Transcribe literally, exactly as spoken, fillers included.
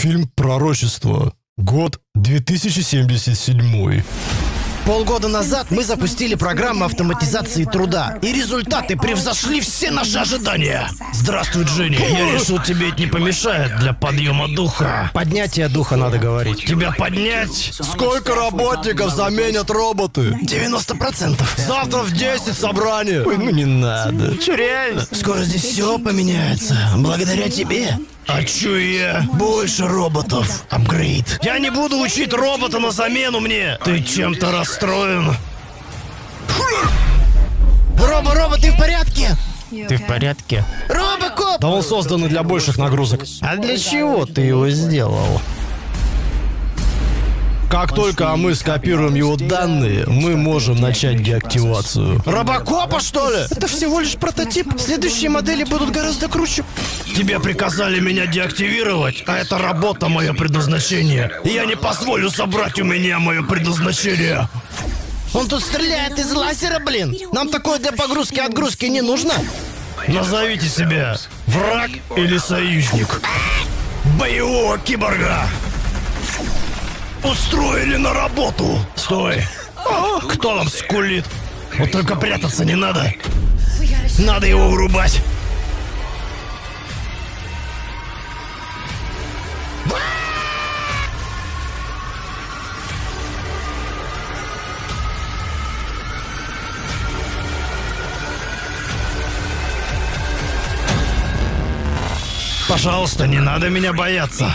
Фильм «Пророчество». Год две тысячи семьдесят седьмой. Полгода назад мы запустили программу автоматизации труда, и результаты превзошли все наши ожидания. Здравствуй, Женя. Я решил, тебе это не помешает для подъема духа. Поднятие духа надо говорить. Тебя поднять? Сколько работников заменят роботы? девяносто процентов. Завтра в десять собрание. Ой, ну не надо. Че, реально? Скоро здесь все поменяется. Благодаря тебе. А чё я? Больше роботов. Апгрейд. Я не буду учить робота на замену мне. Ты чем-то расстроен? Робо-робо, ты в порядке? Ты в порядке? Робокоп! Да он создан для больших нагрузок. А для чего ты его сделал? Как только мы скопируем его данные, мы можем начать деактивацию. Робокопа, что ли? Это всего лишь прототип. Следующие модели будут гораздо круче. Тебе приказали меня деактивировать, а это работа мое предназначение. И я не позволю собрать у меня мое предназначение. Он тут стреляет из лазера, блин. Нам такое для погрузки-отгрузки не нужно. Назовите себя враг или союзник. Боевого киборга. Устроили на работу! Стой! О, кто там скулит? Вот только прятаться не надо. Надо его вырубать. Пожалуйста, не надо меня бояться.